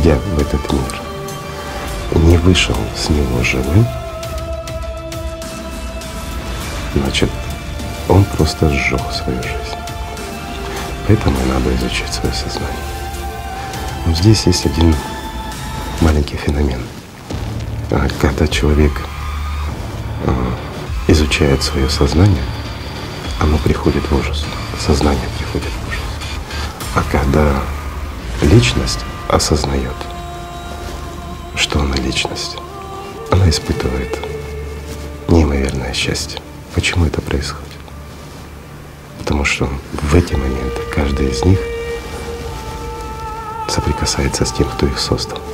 придя в этот мир, не вышел с него живым, значит, он просто сжег свою жизнь. Поэтому надо изучить свое сознание. Но здесь есть один маленький феномен. Когда человек изучает свое сознание, оно приходит в ужас. Сознание приходит в ужас. А когда личность осознает, что она личность, она испытывает неимоверное счастье. Почему это происходит? Потому что в эти моменты каждый из них соприкасается с тем, кто их создал.